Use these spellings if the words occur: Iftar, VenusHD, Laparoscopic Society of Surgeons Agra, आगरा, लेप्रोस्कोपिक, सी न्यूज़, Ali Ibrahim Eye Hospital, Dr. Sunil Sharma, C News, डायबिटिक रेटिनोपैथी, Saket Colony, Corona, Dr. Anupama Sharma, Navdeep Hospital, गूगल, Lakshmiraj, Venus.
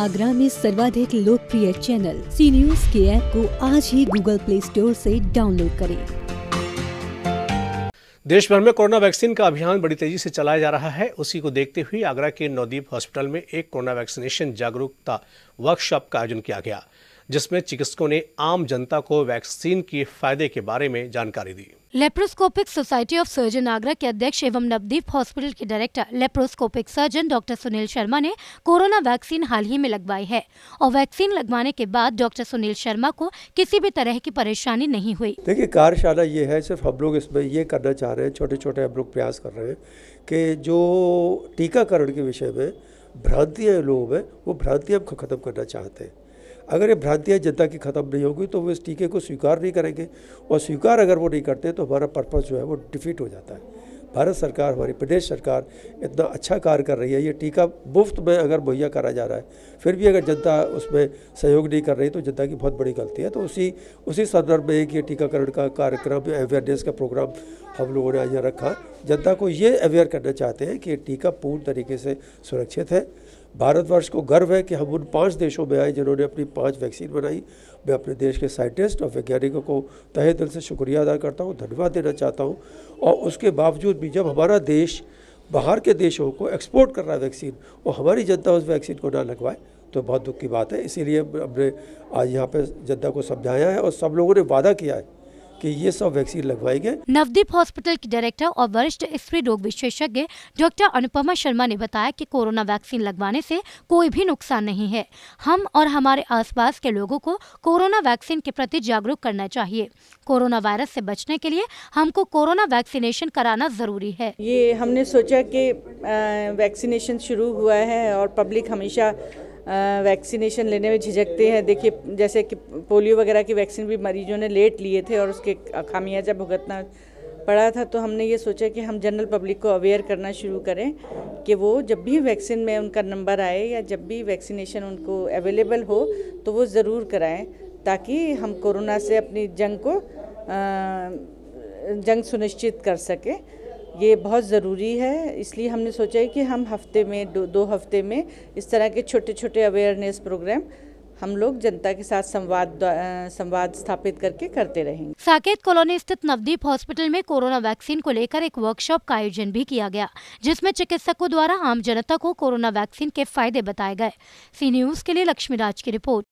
आगरा में सर्वाधिक लोकप्रिय चैनल सी न्यूज के ऐप को आज ही गूगल प्ले स्टोर से डाउनलोड करें। देश भर में कोरोना वैक्सीन का अभियान बड़ी तेजी से चलाया जा रहा है। उसी को देखते हुए आगरा के नवदीप हॉस्पिटल में एक कोरोना वैक्सीनेशन जागरूकता वर्कशॉप का आयोजन किया गया, जिसमें चिकित्सकों ने आम जनता को वैक्सीन के फायदे के बारे में जानकारी दी। लेप्रोस्कोपिक society of surgeon आगरा के अध्यक्ष एवं नवदीप हॉस्पिटल के director लेप्रोस्कोपिक surgeon doctor Sunil Sharma ने कोरोना वैक्सीन हाल ही में लगवाई है और वैक्सीन लगवाने के बाद डॉक्टर सुनील शर्मा को किसी भी तरह की परेशानी नहीं हुई। देखिए, कार्यशाला ये है, सिर्फ हम लोग इसमें ये करना चाह रहे हैं, छोटे छोटे हम लोग प्रयास कर रहे हैं कि जो टीकाकरण के विषय में भ्रांतियाँ लोगों में, वो भ्रांतियाँ हम खत्म करना चाहते हैं। अगर ये भ्रांतियाँ जनता की खत्म नहीं होगी तो वो इस टीके को स्वीकार नहीं करेंगे, और स्वीकार अगर वो नहीं करते तो हमारा पर्पस जो है वो डिफीट हो जाता है। भारत सरकार, हमारी प्रदेश सरकार इतना अच्छा कार्य कर रही है, ये टीका मुफ्त में अगर मुहैया करा जा रहा है, फिर भी अगर जनता उसमें सहयोग नहीं कर रही तो जनता की बहुत बड़ी गलती है। तो उसी संदर्भ में एक ये टीकाकरण का कार्यक्रम, अवेयरनेस का प्रोग्राम हम लोगों ने आज यहाँ रखा। जनता को ये अवेयर करना चाहते हैं कि ये टीका पूर्ण तरीके से सुरक्षित है। भारतवर्ष को गर्व है कि हम उन 5 देशों में आए जिन्होंने अपनी 5 वैक्सीन बनाई। मैं अपने देश के साइंटिस्ट और वैज्ञानिकों को तहे दिल से शुक्रिया अदा करता हूँ, धन्यवाद देना चाहता हूँ। और उसके बावजूद भी जब हमारा देश बाहर के देशों को एक्सपोर्ट कर रहा है वैक्सीन, और हमारी जनता उस वैक्सीन को ना लगवाए तो बहुत दुख की बात है। इसीलिए हमने आज यहाँ पर जनता को समझाया है और सब लोगों ने वादा किया है कि ये सब वैक्सीन लगवाएंगे। नवदीप हॉस्पिटल के डायरेक्टर और वरिष्ठ स्त्री रोग विशेषज्ञ डॉक्टर अनुपमा शर्मा ने बताया कि कोरोना वैक्सीन लगवाने से कोई भी नुकसान नहीं है। हम और हमारे आसपास के लोगों को कोरोना वैक्सीन के प्रति जागरूक करना चाहिए। कोरोना वायरस से बचने के लिए हमको कोरोना वैक्सीनेशन कराना जरूरी है। ये हमने सोचा कि वैक्सीनेशन शुरू हुआ है और पब्लिक हमेशा वैक्सीनेशन लेने में झिझकते हैं। देखिए, जैसे कि पोलियो वगैरह की वैक्सीन भी मरीजों ने लेट लिए थे और उसके खामियाजा भुगतना पड़ा था। तो हमने ये सोचा कि हम जनरल पब्लिक को अवेयर करना शुरू करें कि वो जब भी वैक्सीन में उनका नंबर आए या जब भी वैक्सीनेशन उनको अवेलेबल हो तो वो ज़रूर कराएं, ताकि हम कोरोना से अपनी जंग सुनिश्चित कर सकें। ये बहुत ज़रूरी है। इसलिए हमने सोचा है कि हम हफ्ते में दो हफ्ते में इस तरह के छोटे छोटे अवेयरनेस प्रोग्राम हम लोग जनता के साथ संवाद स्थापित करके करते रहेंगे। साकेत कॉलोनी स्थित नवदीप हॉस्पिटल में कोरोना वैक्सीन को लेकर एक वर्कशॉप का आयोजन भी किया गया, जिसमें चिकित्सकों द्वारा आम जनता को कोरोना वैक्सीन के फायदे बताए गए। सी न्यूज़ के लिए लक्ष्मीराज की रिपोर्ट।